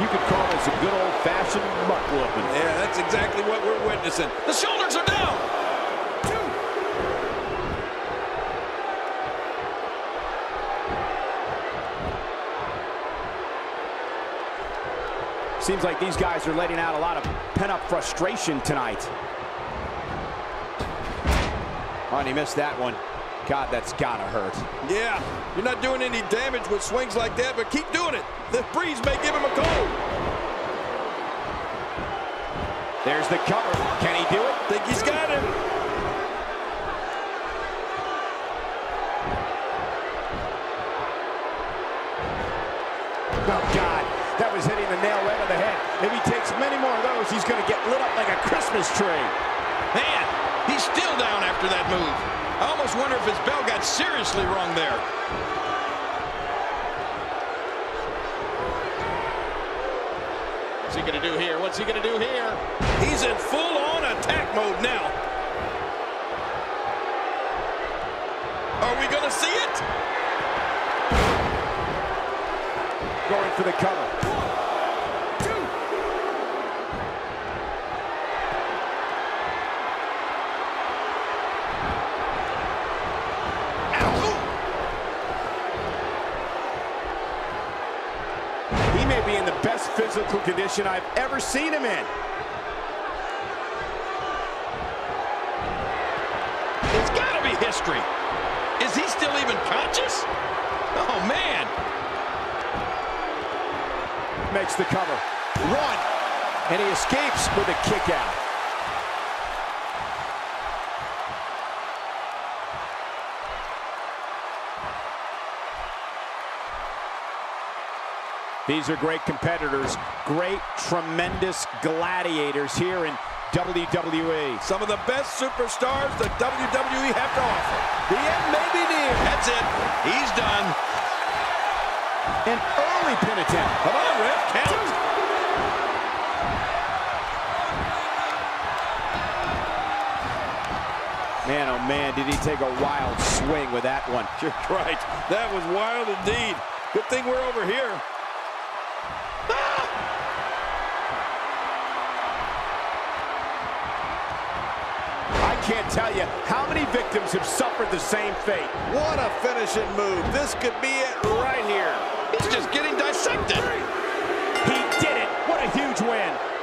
You could call this a good old-fashioned mucklewupping. Yeah, that's exactly what we're witnessing. The shoulders are down. Two. Seems like these guys are letting out a lot of pent-up frustration tonight. Oh, and he missed that one. God, that's gotta hurt. Yeah, you're not doing any damage with swings like that, but keep doing it. The breeze may give him a cold. There's the cover. Can he do it? Think he's got him. Oh, God, that was hitting the nail right on the head. If he takes many more of those, he's gonna get lit up like a Christmas tree. Man, he's still down after that move. I almost wonder if his bell got seriously wrong there. What's he gonna do here? What's he gonna do here? He's in full-on attack mode now. Are we gonna see it? Going for the cover. One, two. Be in the best physical condition I've ever seen him in. It's gotta be history. Is he still even conscious? Oh, man. Makes the cover. Run. And he escapes with a kick out. These are great competitors, great, tremendous gladiators here in WWE. Some of the best superstars that WWE have to offer. The end may be near. That's it. He's done. An early pin attempt. Come on, ref, count. Man, oh man, did he take a wild swing with that one. You're right. That was wild indeed. Good thing we're over here. Can't tell you how many victims have suffered the same fate. What a finishing move. This could be it right here. He's just getting dissected. He did it. What a huge win.